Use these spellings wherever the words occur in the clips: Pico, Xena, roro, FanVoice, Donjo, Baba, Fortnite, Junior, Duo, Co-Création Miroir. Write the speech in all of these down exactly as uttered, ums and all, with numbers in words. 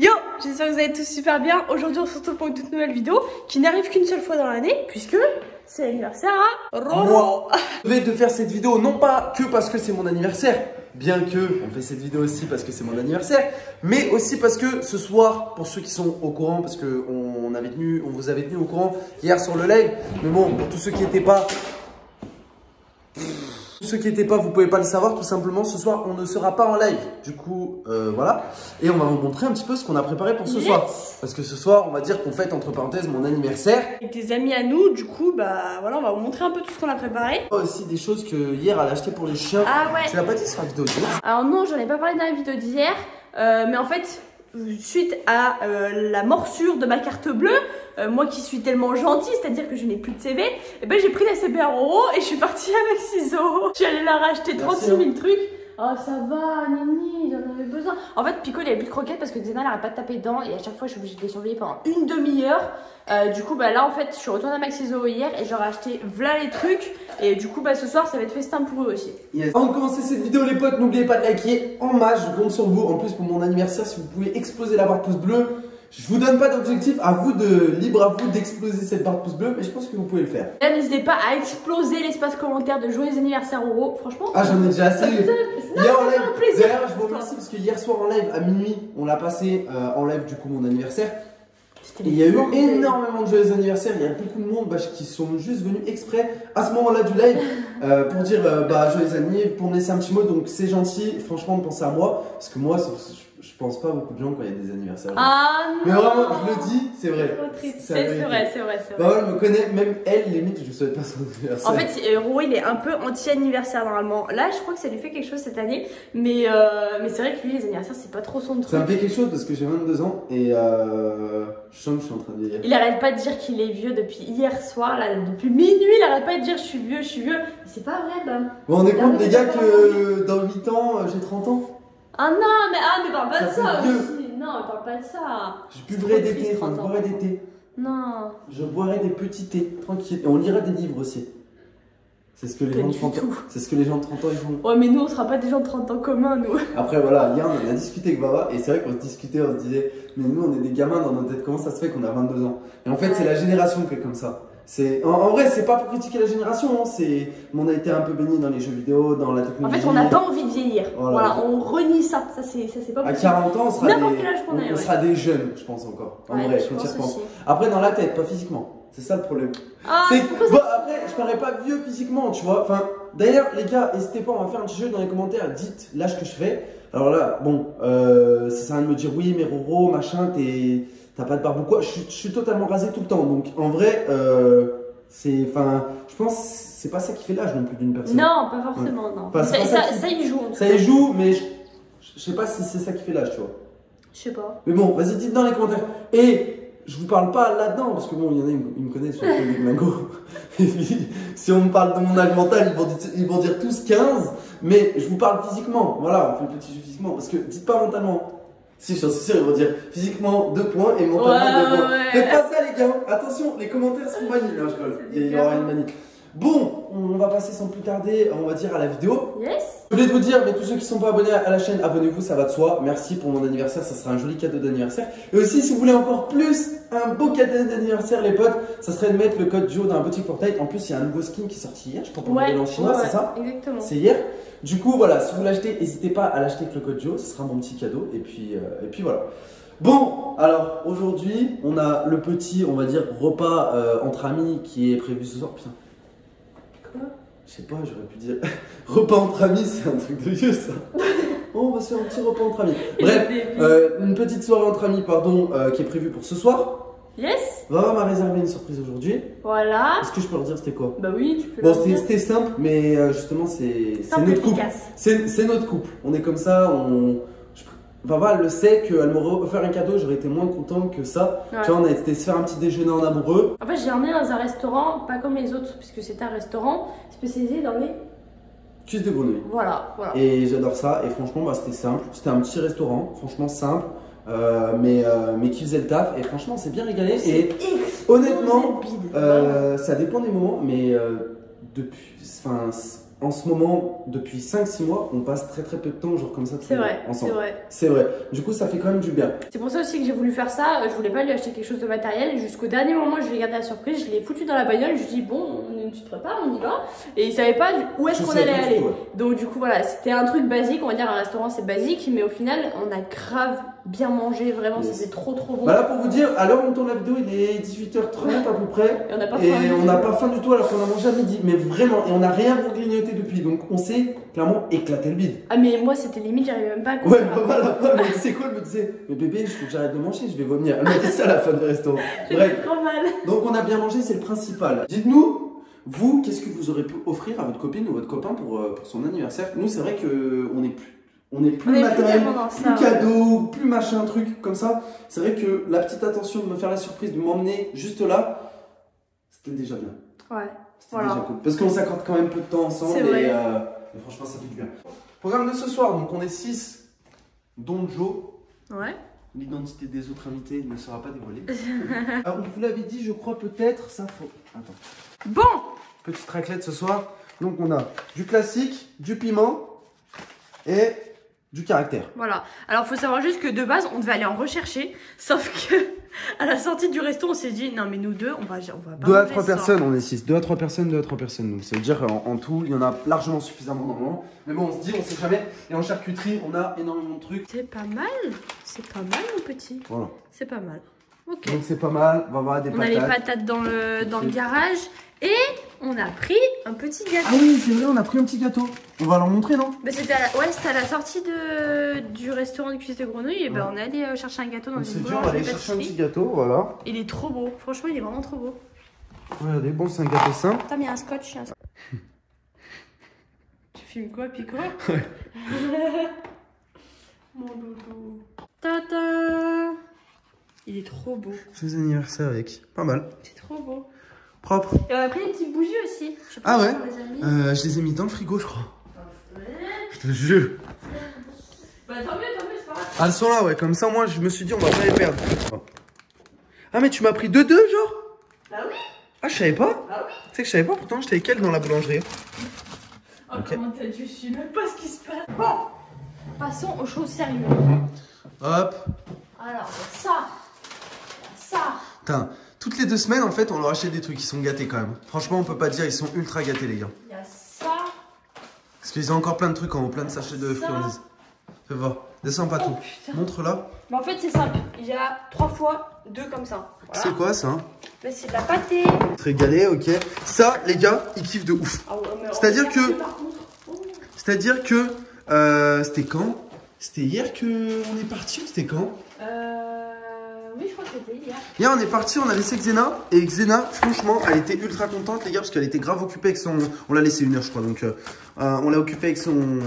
Yo, j'espère que vous allez tous super bien. Aujourd'hui on se retrouve pour une toute nouvelle vidéo qui n'arrive qu'une seule fois dans l'année puisque c'est l'anniversaire à Roro. Je vais te faire cette vidéo non pas que parce que c'est mon anniversaire, bien que on fait cette vidéo aussi parce que c'est mon anniversaire, mais aussi parce que ce soir, pour ceux qui sont au courant, parce que on avait tenu, on vous avait tenu au courant hier sur le live, mais bon, pour tous ceux qui n'étaient pas... Ceux qui n'étaient pas, vous pouvez pas le savoir tout simplement. Ce soir, on ne sera pas en live. Du coup, euh, voilà. Et on va vous montrer un petit peu ce qu'on a préparé pour ce yes. soir. Parce que ce soir, on va dire qu'on fête entre parenthèses mon anniversaire. Avec des amis à nous, du coup, bah voilà, on va vous montrer un peu tout ce qu'on a préparé. Aussi des choses que hier elle a acheté pour les chiens. Ah ouais. Tu l'as pas dit sur la vidéo d'hier? Alors non, j'en ai pas parlé dans la vidéo d'hier. Euh, mais en fait, suite à euh, la morsure de ma carte bleue, euh, moi qui suis tellement gentille, c'est-à-dire que je n'ai plus de C B, et ben j'ai pris la C B à Roro et je suis partie avec six euros. Je suis allée la racheter trente-six mille trucs. Oh ça va, Nini, j'en avais besoin. En fait, Pico, il avait plus de croquettes parce que Xena n'arrête pas de taper dedans et à chaque fois, je suis obligée de les surveiller pendant une demi-heure. Euh, du coup, bah là, en fait, je suis retournée à Max six euros hier et j'aurais acheté v'là les trucs. Et du coup, bah ce soir, ça va être festin pour eux aussi. Yes. Avant de commencer cette vidéo, les potes, n'oubliez pas de liker en masse. Je compte sur vous. En plus, pour mon anniversaire, si vous pouvez exploser la barre pouce bleue. Je vous donne pas d'objectif, à vous de libre à vous d'exploser cette barre de pouce bleu, mais je pense que vous pouvez le faire. N'hésitez pas à exploser l'espace commentaire de joyeux anniversaire Roro, franchement. Ah j'en ai déjà assez. D'ailleurs je vous remercie parce que hier soir en live à minuit, on l'a passé euh, en live du coup mon anniversaire. Il y a eu énormément de joyeux anniversaires, il y a beaucoup de monde bah, qui sont juste venus exprès à ce moment-là du live euh, pour dire euh, bah, joyeux anniversaire, pour me laisser un petit mot, donc c'est gentil, franchement pensez à moi, parce que moi je pense pas beaucoup de gens quand il y a des anniversaires. Ah non. Mais vraiment, je le dis, c'est vrai. C'est vrai, c'est vrai, c'est vrai. Bah ouais, je me connais, même elle, limite, je souhaite pas son anniversaire. En fait, Roro, il est un peu anti-anniversaire normalement. Là, je crois que ça lui fait quelque chose cette année, mais, euh, mais c'est vrai que lui, les anniversaires, c'est pas trop son truc. Ça me fait quelque chose parce que j'ai vingt-deux ans et euh, je sens que je suis en train de vieillir. Il arrête pas de dire qu'il est vieux depuis hier soir, là, depuis minuit, il arrête pas de dire je suis vieux, je suis vieux. Mais c'est pas vrai, bah. Vous vous rendez compte, les gars, que dans huit ans, j'ai trente ans. Ah non, mais, ah, mais parle pas de ça aussi. Non, parle pas de ça. Je boirai des thés, je boirai des thés. Non. Je boirai des petits thés, tranquille. Et on lira des livres aussi. C'est ce que les gens de trente ans, c'est ce que les gens de trente ans, ils font. Ouais, mais nous, on sera pas des gens de trente ans communs, nous. Après, voilà, hier, on a discuté avec Baba, et c'est vrai qu'on se discutait, on se disait, mais nous, on est des gamins dans notre tête, comment ça se fait qu'on a vingt-deux ans? Et en fait, c'est la génération qui est comme ça. En, en vrai, c'est pas pour critiquer la génération, hein, c'est on a été un peu béni dans les jeux vidéo, dans la technologie. En fait, on n'a pas envie de vieillir. Voilà, voilà, on renie ça. Ça, c'est pas possible. À quarante ans, on sera, des, on, on ouais. sera des jeunes, je pense encore. En ouais, vrai, je pense pense. Après, dans la tête, pas physiquement. C'est ça le problème. Ah, bon, après, je parais pas vieux physiquement, tu vois. Enfin, d'ailleurs, les gars, n'hésitez pas, on va faire un petit jeu dans les commentaires. Dites l'âge que je fais. Alors là, bon, euh, ça sert à rien de me dire oui, mais Roro, machin, t'es. T'as pas de barbe ou quoi, je, je suis totalement rasé tout le temps, donc en vrai, euh, c'est, enfin, je pense c'est pas ça qui fait l'âge non plus d'une personne. Non, pas forcément, ouais. non. Enfin, ça, ça, ça, qui... ça y joue. Ça y joue, mais je, je sais pas si c'est ça qui fait l'âge, tu vois. Je sais pas. Mais bon, vas-y, dites dans les commentaires. Et je vous parle pas là-dedans, parce que bon, il y en a, ils, ils me connaissent sur le des Mango. Et puis, si on me parle de mon âge mental, ils vont, ils vont dire tous quinze, mais je vous parle physiquement, voilà, on fait le petit jeu physiquement, parce que dites pas mentalement. Si, je suis sûr, ils vont dire physiquement deux points et mentalement ouais, deux points. Ouais. Faites pas ça, les gars. Attention, les commentaires sont bannis. Non, je... Il y aura une manie. Bon, on va passer sans plus tarder, on va dire, à la vidéo. Yes. Je voulais vous dire, mais tous ceux qui ne sont pas abonnés à la chaîne, abonnez-vous, ça va de soi. Merci pour mon anniversaire, ça sera un joli cadeau d'anniversaire. Et aussi, si vous voulez encore plus un beau cadeau d'anniversaire, les potes, ça serait de mettre le code duo dans la boutique Fortnite. En plus, il y a un nouveau skin qui est sorti hier, je crois qu'on ouais, l'a en chinois, ouais, c'est ça? Exactement. C'est hier. Du coup, voilà, si vous l'achetez, n'hésitez pas à l'acheter avec le code duo, ce sera mon petit cadeau. Et puis, euh, et puis voilà. Bon, alors aujourd'hui, on a le petit, on va dire, repas euh, entre amis qui est prévu ce soir. Putain. Je sais pas, j'aurais pu dire repas entre amis, c'est un truc de vieux ça. On va se faire un petit repas entre amis. Bref, euh, une petite soirée entre amis, pardon, euh, qui est prévue pour ce soir. Yes. Baba m'a réservé une surprise aujourd'hui. Voilà. Est-ce que je peux leur dire c'était quoi? Bah oui, tu peux. Bon, c'était simple, mais euh, justement, c'est notre couple. C'est notre couple. On est comme ça, on. Baba le sait qu'elle m'aurait offert un cadeau, j'aurais été moins contente que ça. Ouais. Tu vois, on a été se faire un petit déjeuner en amoureux. En fait, j'ai emmené dans un restaurant, pas comme les autres, puisque c'était un restaurant spécialisé dans les cuisses de grenouille. Voilà, voilà. Et j'adore ça. Et franchement, bah, c'était simple. C'était un petit restaurant, franchement simple, euh, mais, euh, mais qui faisait le taf. Et franchement, on s'est bien régalé. Et honnêtement, euh, ça dépend des moments, mais euh, depuis. Enfin, en ce moment, depuis cinq six mois, on passe très très peu de temps, genre comme ça, tout vrai, ensemble. C'est vrai. C'est vrai. Du coup, ça fait quand même du bien. C'est pour ça aussi que j'ai voulu faire ça. Je voulais pas lui acheter quelque chose de matériel. Jusqu'au dernier moment, je l'ai gardé à surprise. Je l'ai foutu dans la bagnole. Je lui ai dit, bon, tu te prépares, on y va. Et il savait pas où est-ce qu'on allait aller. Tout, ouais. Donc, du coup, voilà, c'était un truc basique. On va dire, un restaurant, c'est basique. Mais au final, on a grave bien mangé. Vraiment, yes. C'était trop trop bon. Bah là, pour vous dire, à l'heure où on tourne la vidéo, il est dix-huit heures trente à peu près. Et on n'a pas, pas faim du tout alors qu'on a mangé à midi. Mais vraiment, et on n'a rien pour grignoter depuis, donc on s'est clairement éclaté le bide. Ah mais moi c'était limite, j'arrivais même pas à comprendre. Ouais, Baba la fois, elle me disait quoi, elle me disait mais bébé, il faut que j'arrête de manger, je vais vomir. Elle m'a dit ça à la fin du resto. Bref, trop mal. Donc on a bien mangé, c'est le principal. Dites-nous, vous, qu'est-ce que vous aurez pu offrir à votre copine ou votre copain pour, euh, pour son anniversaire? Nous c'est vrai que on est plus On est plus matériel, plus cadeau, plus machin, truc comme ça. C'est vrai que la petite attention de me faire la surprise, de m'emmener juste là, c'était déjà bien. Ouais. Voilà. Déjà cool. Parce qu'on s'accorde quand même peu de temps ensemble et, euh, et franchement ça fait du bien. Programme de ce soir, donc on est six. Donjo. Ouais. L'identité des autres invités ne sera pas dévoilée. Alors on vous l'avait dit, je crois peut-être, ça faut. Attends. Bon. Petite raclette ce soir. Donc on a du classique, du piment et du caractère. Voilà. Alors faut savoir juste que de base on devait aller en rechercher, sauf que à la sortie du resto, on s'est dit non mais nous deux, on va, on va pas. deux à trois personnes, on est six. deux à trois personnes, deux à trois personnes. Donc ça veut dire en, en tout, il y en a largement suffisamment normalement. Mais bon, on se dit, on sait jamais. Et en charcuterie, on a énormément de trucs. C'est pas mal, c'est pas mal mon petit. Voilà. C'est pas mal. Ok. Donc c'est pas mal. On va avoir des on patates. On a les patates dans le dans le garage et on a pris un petit gâteau. Ah oui, c'est vrai, on a pris un petit gâteau. On va leur montrer, non? Mais c'était à, la... ouais, à la sortie de... du restaurant du cuisse de grenouille. Et ben ouais. On est allé chercher un gâteau dans une boulangerie. On va aller chercher un petit gâteau, voilà. Il est trop beau, franchement, il est vraiment trop beau. Regardez, bon, c'est un gâteau simple. Attends, mais il y a un scotch. Un... tu filmes quoi, Pico? Ouais. Mon loulou. Tata. Il est trop beau. Joyeux anniversaire, avec. Pas mal. C'est trop beau. Propre. Et on a pris des petites bougies aussi. Je sais pas ah ouais les euh, je les ai mis dans le frigo, je crois. Ouais. Je te jure. Bah tant mieux, tant mieux, c'est pas grave. Ah, elles sont là, ouais, comme ça, moi je me suis dit, on va pas les perdre. Ah, mais tu m'as pris deux, deux, genre? Bah oui. Ah, je savais pas. Bah oui. Tu sais que je savais pas, pourtant j'étais avec elle dans la boulangerie. Oh, okay. Comment t'as dû, je sais même pas ce qui se passe. Bon, passons aux choses sérieuses. Hop. Alors, ça. Ça. Putain. Toutes les deux semaines, en fait, on leur achète des trucs qui sont gâtés quand même. Franchement, on peut pas dire, ils sont ultra gâtés, les gars. Il y a ça. Parce qu'ils ont encore plein de trucs en haut, plein de sachets de friandises. Fais voir. Descends pas oh, tout. Putain. Montre là. Mais en fait, c'est simple. Il y a trois fois deux comme ça. Voilà. C'est quoi ça? Bah, c'est de la pâtée. Très galé, ok. Ça, les gars, ils kiffent de ouf. Ah ouais, c'est-à-dire que. C'est-à-dire que. Euh, C'était quand? C'était hier qu'on est parti ou c'était quand? Euh. Oui, je crois que c'était hier. Hier, on est parti, on a laissé Xena. Et Xena, franchement, elle était ultra contente, les gars, parce qu'elle était grave occupée avec son. On l'a laissé une heure, je crois. Donc, euh, on l'a occupée avec son.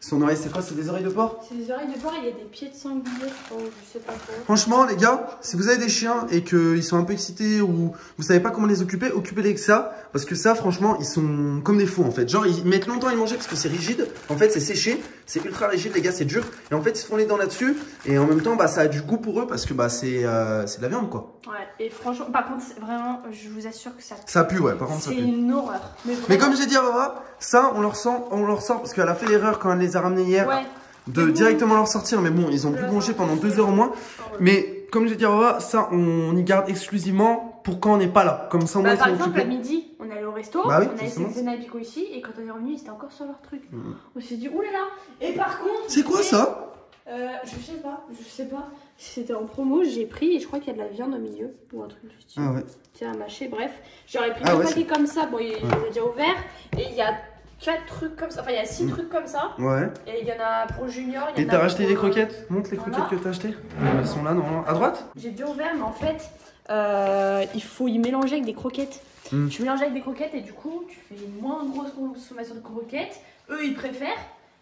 Son oreille, c'est quoi? C'est des oreilles de porc? C'est des oreilles de porc, il y a des pieds de sanglier. Oh, je sais pas quoi. Franchement, les gars, si vous avez des chiens et qu'ils sont un peu excités ou vous savez pas comment les occuper, occupez-les avec ça. Parce que ça, franchement, ils sont comme des fous en fait. Genre, ils mettent longtemps à y manger parce que c'est rigide. En fait, c'est séché. C'est ultra rigide, les gars, c'est dur. Et en fait, ils se font les dents là-dessus. Et en même temps, bah, ça a du goût pour eux parce que bah, c'est euh, de la viande quoi. Ouais, et franchement, par contre, vraiment, je vous assure que ça pue. Ça pue, ouais, par contre, ça pue. C'est une horreur. Mais, vraiment... Mais comme j'ai dit à Baba, ça, on leur sort, on leur sort parce qu'elle a fait l'erreur quand elle les a ramené hier ouais. De bon, directement leur sortir, mais bon, ils ont pu manger pendant deux heures au moins. Oh, ouais. Mais comme j'ai dit, ça on y garde exclusivement pour quand on n'est pas là. Comme ça, on bah, par exemple, à midi, on allait au resto, bah, oui, on allait chez Xena et Pico ici, et quand on est revenu, ils étaient encore sur leur truc. Mmh. On s'est dit, oulala. Et par contre, c'est quoi ça? Euh, je sais pas, je sais pas. C'était en promo, j'ai pris et je crois qu'il y a de la viande au milieu ou un truc du style. Ah ouais. Tiens, à mâcher, bref. J'aurais pris ah, un ouais, paquet comme ça, bon, il ouais. Les a déjà ouverts, et il y a quatre trucs comme ça, enfin il y a six mmh. trucs comme ça. Ouais. Et il y en a pour Junior. Y en et t'as racheté des croquettes? Montre les croquettes voilà. Que t'as achetées. Elles sont là, non? À droite? J'ai bien ouvert, mais en fait, euh, il faut y mélanger avec des croquettes. Mmh. Tu mélanges avec des croquettes et du coup, tu fais une moins grosse consommation de croquettes. Eux, ils préfèrent.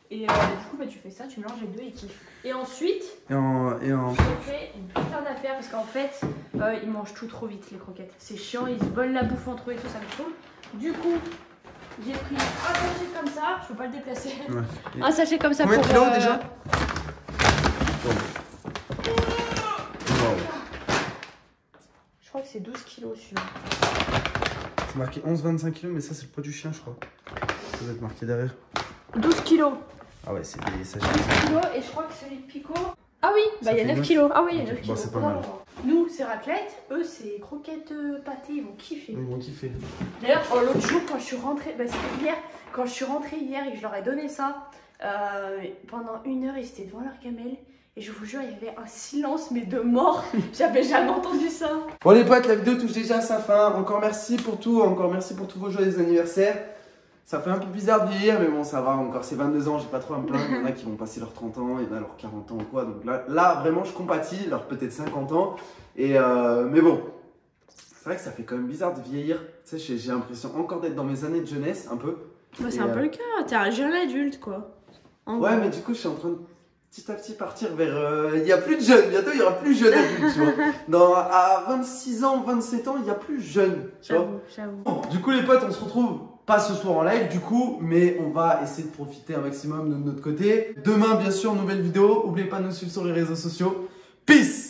Et euh, du coup, bah, tu fais ça, tu mélanges les deux et kiffes. Et ensuite, et en, et en... je fais une putain d'affaire parce qu'en fait, euh, ils mangent tout trop vite les croquettes. C'est chiant, ils se volent la bouffe entre eux et tout, ça me saoule. Du coup. J'ai pris un sachet comme ça, je peux pas le déplacer. Ouais. Un sachet comme ça combien pour... Combien de kilos déjà? Je crois que c'est douze kilos celui-là. C'est marqué onze vingt-cinq kilos, mais ça c'est le poids du chien je crois. Ça doit être marqué derrière. douze kilos. Ah ouais, c'est des sachets. douze kilos et je crois que celui de Pico. Ah oui, bah il y a neuf kilos. Ah oui, il y a neuf kilos. Bon, c'est pas mal. Nous, c'est raclette. Eux, c'est croquettes pâtées. Ils vont kiffer. Ils vont kiffer. D'ailleurs, l'autre jour, quand je suis rentrée, bah c'était hier, quand je suis rentrée hier et que je leur ai donné ça, euh, pendant une heure, ils étaient devant leur gamelle. Et je vous jure, il y avait un silence, mais de mort. J'avais jamais entendu ça. Bon, les potes, la vidéo touche déjà à sa fin. Encore merci pour tout. Encore merci pour tous vos joyeux anniversaires. Ça fait un peu bizarre de dire, mais bon, ça va. Encore, c'est vingt-deux ans, j'ai pas trop à me plaindre. Il y en a qui vont passer leurs trente ans, il y en a leurs quarante ans ou quoi. Donc là, là vraiment, je compatis. Leurs peut-être cinquante ans. Et euh, mais bon, c'est vrai que ça fait quand même bizarre de vieillir. Tu sais, j'ai l'impression encore d'être dans mes années de jeunesse, un peu. Bah, c'est un euh... peu le cas. T'es un jeune adulte, quoi. En ouais, vrai. Mais du coup, je suis en train de. Petit à petit partir vers... Euh, il n'y a plus de jeunes, bientôt il n'y aura plus de jeunes adultes, tu vois. Dans, à vingt-six ans, vingt-sept ans, il n'y a plus de jeunes, tu vois. J'avoue, bon, du coup les potes, on se retrouve pas ce soir en live du coup, mais on va essayer de profiter un maximum de notre côté. Demain bien sûr, nouvelle vidéo, n'oubliez pas de nous suivre sur les réseaux sociaux. Peace!